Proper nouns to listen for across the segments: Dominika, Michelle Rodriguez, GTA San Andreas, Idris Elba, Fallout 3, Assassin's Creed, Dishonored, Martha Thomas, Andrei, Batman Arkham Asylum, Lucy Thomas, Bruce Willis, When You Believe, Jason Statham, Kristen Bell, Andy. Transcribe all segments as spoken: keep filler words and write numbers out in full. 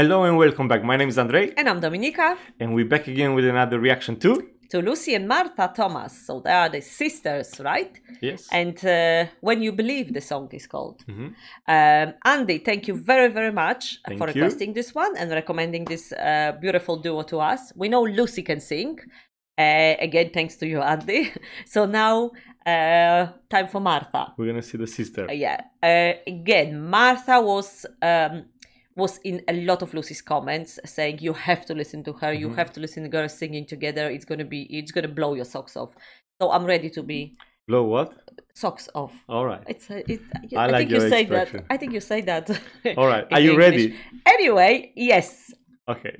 Hello and welcome back. My name is Andrei. And I'm Dominika. And we're back again with another reaction to... To Lucy and Martha Thomas. So they are the sisters, right? Yes. And uh, When You Believe, the song is called. Mm-hmm. um, Andy, thank you very, very much thank for you. requesting this one and recommending this uh, beautiful duo to us. We know Lucy can sing. Uh, again, thanks to you, Andy. So now, uh, time for Martha. We're going to see the sister. Uh, yeah. Uh, again, Martha was... Um, was in a lot of Lucy's comments saying you have to listen to her, you mm-hmm. have to listen to girls singing together, it's gonna be it's gonna blow your socks off. So I'm ready to be blow what? Socks off. All right. It's a, it, I, I like think your you say that. I think you say that. All right. Are you English. ready? Anyway, yes. Okay.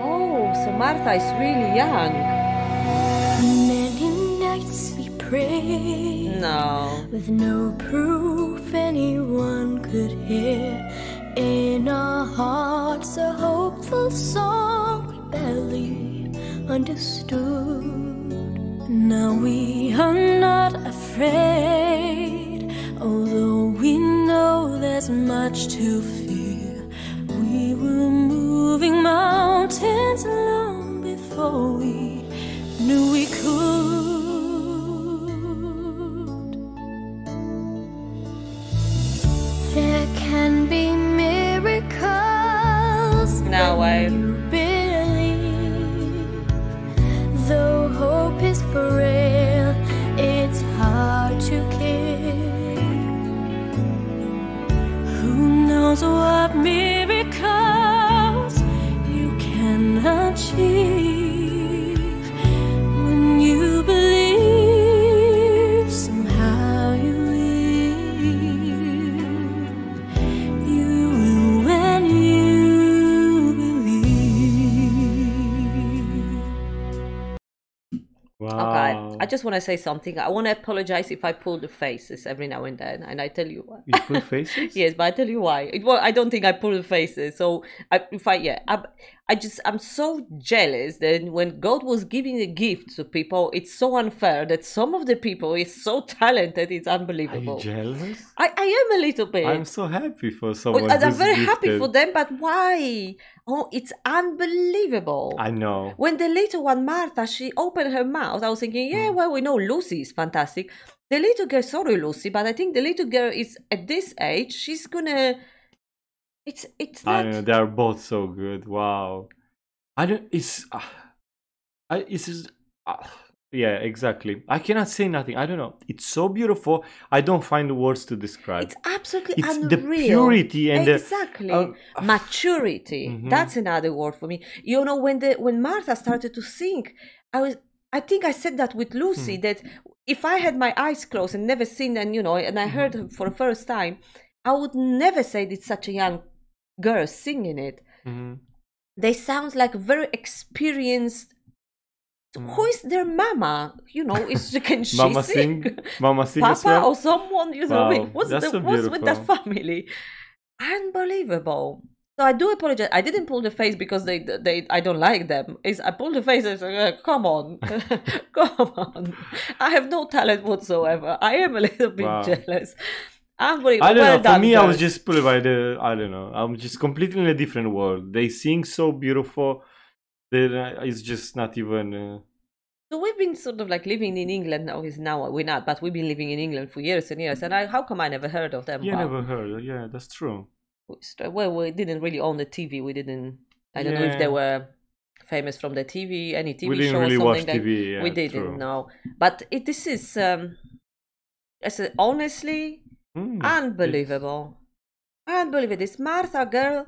Oh, so Martha is really young. No. With no proof anyone could hear, in our hearts a hopeful song we barely understood. Now we are not afraid, although we know there's much to fear. We were moving mountains long before we knew we could. Now I believe, though hope is frail, it's hard to care. Who knows what miracles you can achieve when you believe? Somehow you will. You will when you. Wow. Okay, I just want to say something. I want to apologize if I pull the faces every now and then, and I tell you why. You pull faces? Yes, but I tell you why. It, well, I don't think I pull the faces. So I, if I, yeah, I, I just, I'm so jealous that when God was giving a gift to people, it's so unfair that some of the people is so talented, it's unbelievable. Are you jealous? I, I am a little bit. I'm so happy for someone. Well, I'm very gifted. happy for them, but why? Oh, it's unbelievable. I know. When the little one, Martha, she opened her mouth, I was thinking, yeah, well, we know Lucy is fantastic. The little girl, sorry, Lucy, but I think the little girl is, at this age, she's gonna... It's, it's not... I know, they're both so good, wow. I don't, it's... Uh, I, it's just... Uh, yeah, exactly. I cannot say nothing, I don't know. It's so beautiful, I don't find the words to describe. It's absolutely it's unreal. It's the purity and exactly. the... Exactly. Uh, Maturity, mm-hmm. that's another word for me. You know, when the when Martha started to sing, I was... I think I said that with Lucy, mm. that if I had my eyes closed and never seen, and you know, and I heard mm. her for the first time, I would never say that it's such a young girl singing it. Mm. They sound like very experienced. Mm. Who is their mama? You know, is she can she mama sing? sing? Mama sing Papa as well? or someone? You know, wow. what's That's the so what's with that family? Unbelievable. So I do apologize. I didn't pull the face because they, they, I don't like them. It's, I pulled the face and said, come on, come on. I have no talent whatsoever. I am a little bit wow. jealous. I'm very, I don't well know. Done, for me, girl. I was just pulled by the, I don't know. I'm just completely in a different world. They sing so beautiful that it's just not even... Uh... So we've been sort of like living in England. No, it's now we're not, but we've been living in England for years and years. And I, how come I never heard of them? Yeah, wow. never heard. Yeah, that's true. Well, we didn't really own the T V. We didn't. I don't yeah. know if they were famous from the T V, any T V we didn't show really or something. Watch like, T V, yeah, we didn't know. But it, this is, um, I said, honestly, mm, unbelievable, it's... unbelievable. This Martha girl.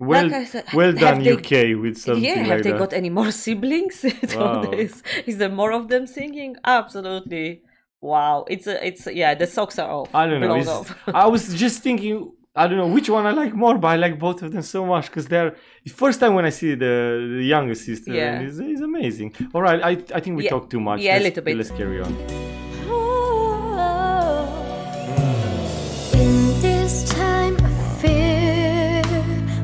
Well, like said, well done, they, U K, with something yeah, like that. Yeah, have they got any more siblings? Wow. This? Is there more of them singing? Absolutely. Wow. It's a, it's yeah. The socks are off. I don't know. Off. I was just thinking. I don't know which one I like more, but I like both of them so much because they're the first time when I see the, the younger sister, yeah. it's, it's amazing. All right, I, I think we yeah. talked too much. Yeah, let's, a little bit. Let's carry on. In this time of fear,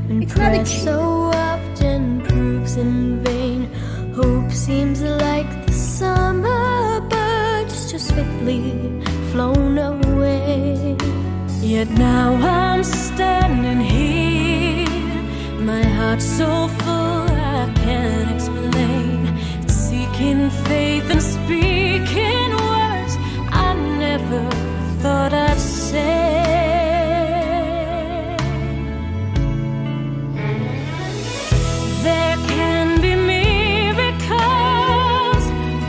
when pride so often proves in vain, hope seems like the summer bird. swiftly flown away. Yet now I'm standing here, my heart so full I can't explain, seeking faith and speaking words I never thought I'd say. There can be miracles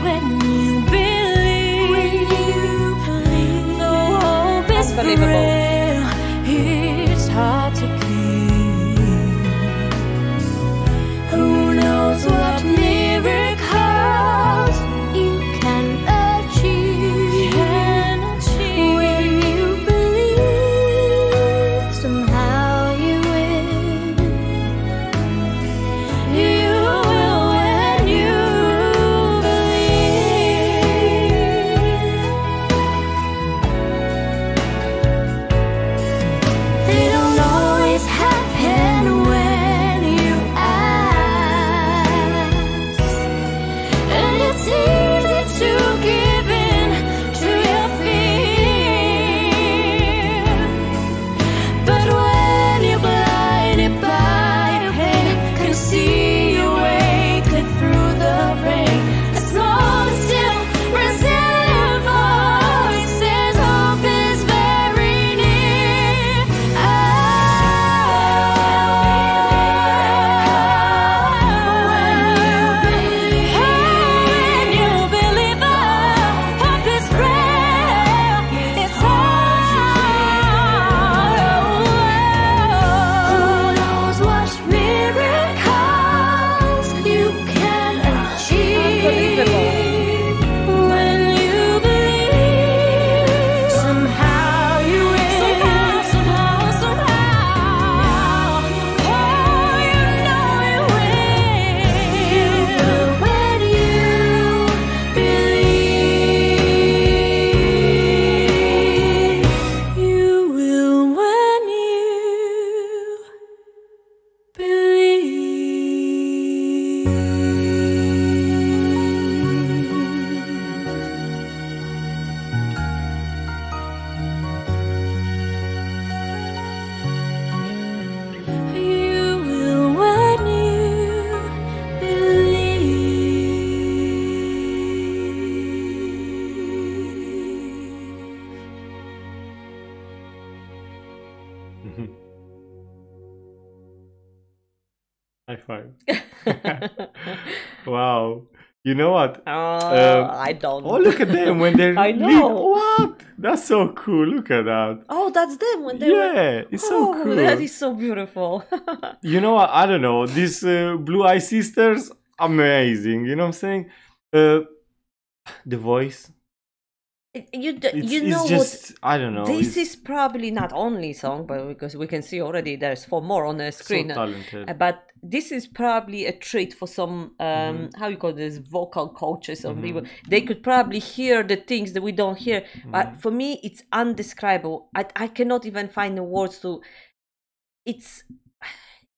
when you believe, when you believe. Though hope is unbelievable. Wow. You know what? Uh, um, I don't. Oh, look at them when they're... I know. What? That's so cool. Look at that. Oh, that's them when they yeah, were... Yeah, it's oh, so cool. That is so beautiful. You know what? I don't know. These uh, Blue Eye Sisters, amazing. You know what I'm saying? Uh, the voice. You, do, you know just, what, I don't know. This is probably not only song, but because we can see already there's four more on the screen. So talented. But this is probably a treat for some, um, mm-hmm. how you call this, vocal coaches or mm-hmm. people. They could probably hear the things that we don't hear. Mm-hmm. But for me, it's undescribable. I, I cannot even find the words to. It's,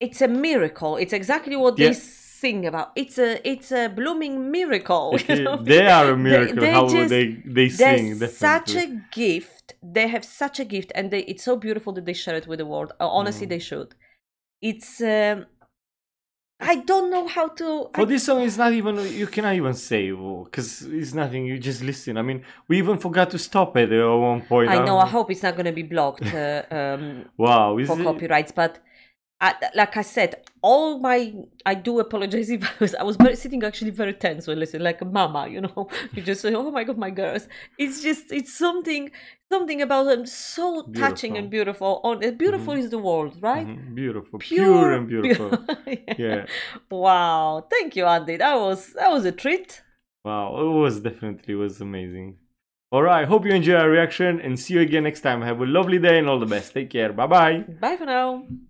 it's a miracle. It's exactly what yeah. this. Sing about it's a it's a blooming miracle. Okay, you know? They are a miracle. They, they how just, they they sing. Such a gift. They have such a gift, and they, it's so beautiful that they share it with the world. Honestly, mm. they should. It's um, I don't know how to. For I, this song, it's not even you cannot even say because it's nothing. You just listen. I mean, we even forgot to stop it at one point. I know. I, I hope it's not going to be blocked. Uh, um, wow, is for it? Copyrights, but. I, like I said, all my I do apologize if I was, I was very, sitting actually very tense when listening, like a mama, you know, you just say, oh my god, my girls. It's just it's something something about them so beautiful. Touching and beautiful. On beautiful mm-hmm. is the world, right? Mm-hmm. Beautiful, pure, pure and beautiful. Pure. yeah. yeah. Wow, thank you, Andy. That was that was a treat. Wow, it was definitely it was amazing. All right, hope you enjoy our reaction and see you again next time. Have a lovely day and all the best. Take care. Bye bye. Bye for now.